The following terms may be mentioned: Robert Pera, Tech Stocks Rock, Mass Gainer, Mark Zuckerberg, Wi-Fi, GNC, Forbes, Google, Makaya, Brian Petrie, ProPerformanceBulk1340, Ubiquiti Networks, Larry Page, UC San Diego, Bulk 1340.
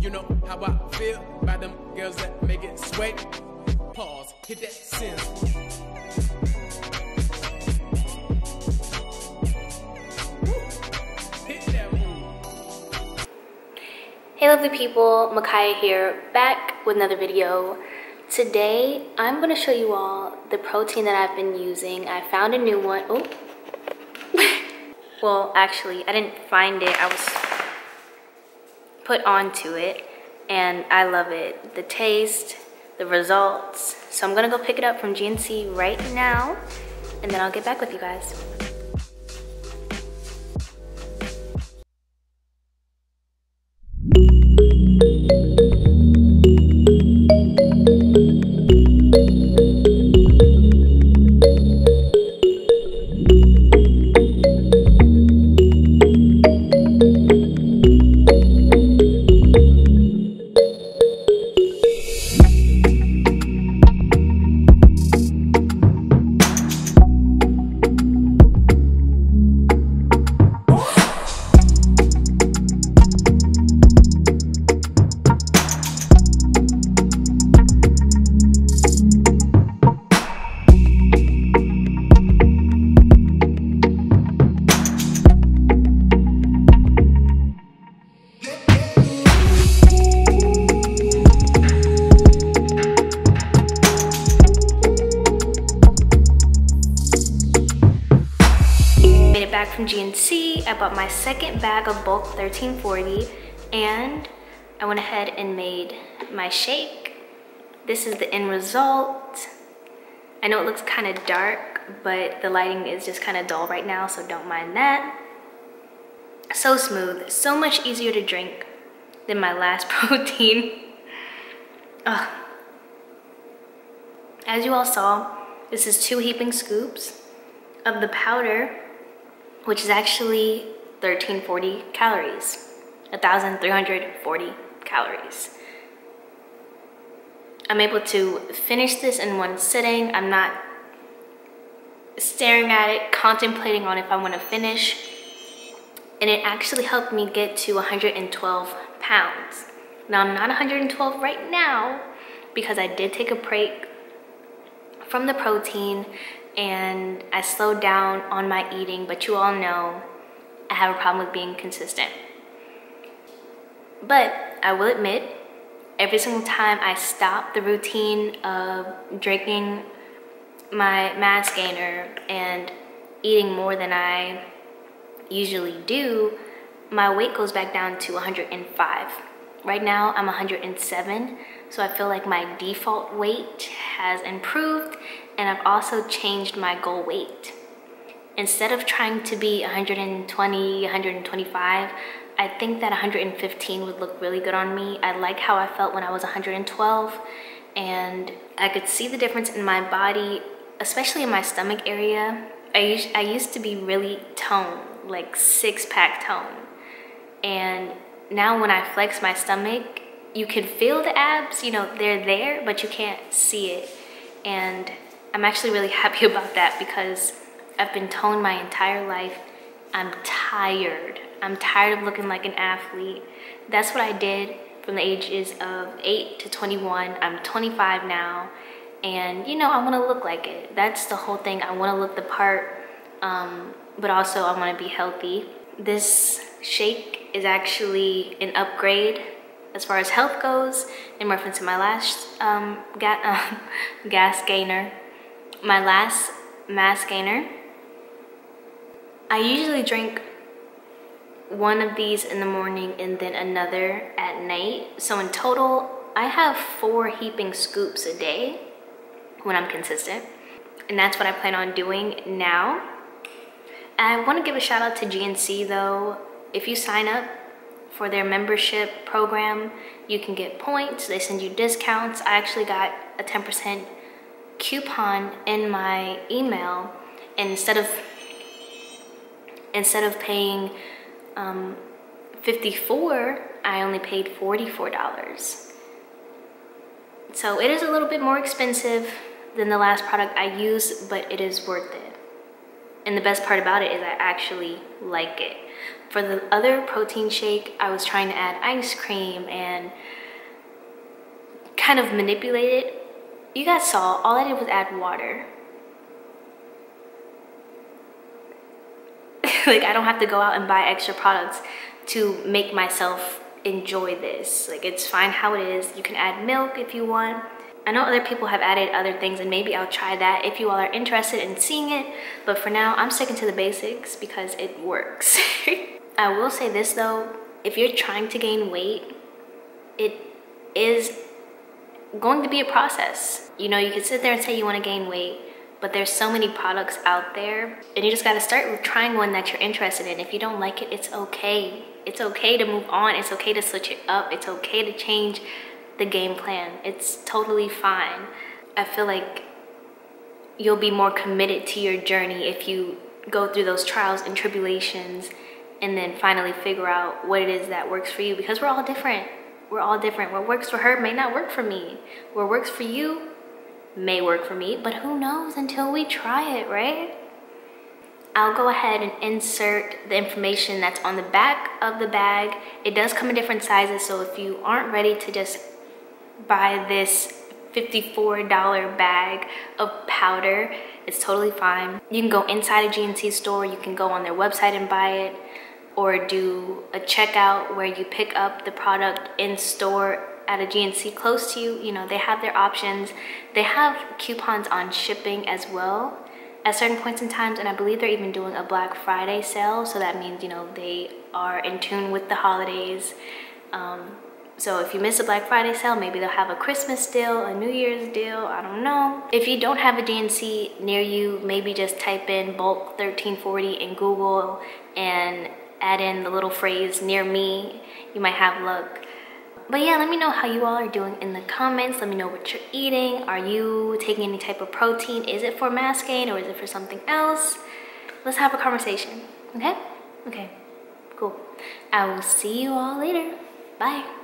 You know how I feel by them girls that make it sway. Pause, hit that synth. Hey lovely people, Makaya here, back with another video. Today, I'm gonna show you all the protein that I've been using. I found a new one, oh. Well, actually, I didn't find it, I was put onto it, and I love it. The taste, the results. So I'm gonna go pick it up from GNC right now, and then I'll get back with you guys. From GNC, I bought my second bag of bulk 1340, and I went ahead and made my shake. This is the end result. I know it looks kind of dark, but the lighting is just kind of dull right now, so don't mind that. So smooth, so much easier to drink than my last protein. Ugh. As you all saw, this is 2 heaping scoops of the powder, which is actually 1340 calories, 1,340 calories. I'm able to finish this in one sitting. I'm not staring at it, contemplating on if I want to finish. And it actually helped me get to 112 pounds. Now I'm not 112 right now because I did take a break from the protein and I slowed down on my eating, but you all know I have a problem with being consistent. But I will admit, every single time I stop the routine of drinking my mass gainer and eating more than I usually do, my weight goes back down to 105. Right now I'm 107, so I feel like my default weight has improved, and I've also changed my goal weight. Instead of trying to be 120, 125, I think that 115 would look really good on me. I like how I felt when I was 112, and I could see the difference in my body, especially in my stomach area. I used to be really toned, like 6-pack toned, and now when I flex my stomach, you can feel the abs, you know, they're there, but you can't see it. And I'm actually really happy about that because I've been toned my entire life. I'm tired. I'm tired of looking like an athlete. That's what I did from the ages of 8 to 21. I'm 25 now, and you know, I wanna look like it. That's the whole thing. I wanna look the part, but also I wanna be healthy. This shake is actually an upgrade as far as health goes in reference to my last mass gainer. I usually drink one of these in the morning and then another at night, so in total I have 4 heaping scoops a day when I'm consistent, and that's what I plan on doing now. I want to give a shout out to GNC though. If you sign up for their membership program, you can get points, they send you discounts. I actually got a 10% coupon in my email, and instead of paying $54, I only paid $44. So it is a little bit more expensive than the last product I used, but it is worth it. And the best part about it is I actually like it. For the other protein shake, I was trying to add ice cream and kind of manipulate it. You guys saw, all I did was add water. Like, I don't have to go out and buy extra products to make myself enjoy this. Like, it's fine how it is. You can add milk if you want. I know other people have added other things, and maybe I'll try that if you all are interested in seeing it, but for now I'm sticking to the basics because it works. I will say this though, if you're trying to gain weight, it is going to be a process. You know, you can sit there and say you want to gain weight, but there's so many products out there, and you just got to start with trying one that you're interested in. If you don't like it, it's okay. It's okay to move on. It's okay to switch it up. It's okay to change the game plan. It's totally fine. I feel like you'll be more committed to your journey if you go through those trials and tribulations and then finally figure out what it is that works for you, because we're all different. We're all different. What works for her may not work for me. What works for you may work for me, but who knows until we try it, right? I'll go ahead and insert the information that's on the back of the bag. It does come in different sizes, so if you aren't ready to just buy this $54 bag of powder, it's totally fine. You can go inside a GNC store, you can go on their website and buy it, or do a checkout where you pick up the product in store at a GNC close to you. You know, they have their options. They have coupons on shipping as well at certain points in times, and I believe they're even doing a Black Friday sale, so that means, you know, they are in tune with the holidays. So if you miss a Black Friday sale, maybe they'll have a Christmas deal, a New Year's deal, I don't know. If you don't have a GNC near you, maybe just type in Bulk1340 in Google and add in the little phrase "near me," you might have luck. But yeah, let me know how you all are doing in the comments. Let me know what you're eating. Are you taking any type of protein? Is it for mass gain or is it for something else? Let's have a conversation, okay? Okay, cool. I will see you all later. Bye.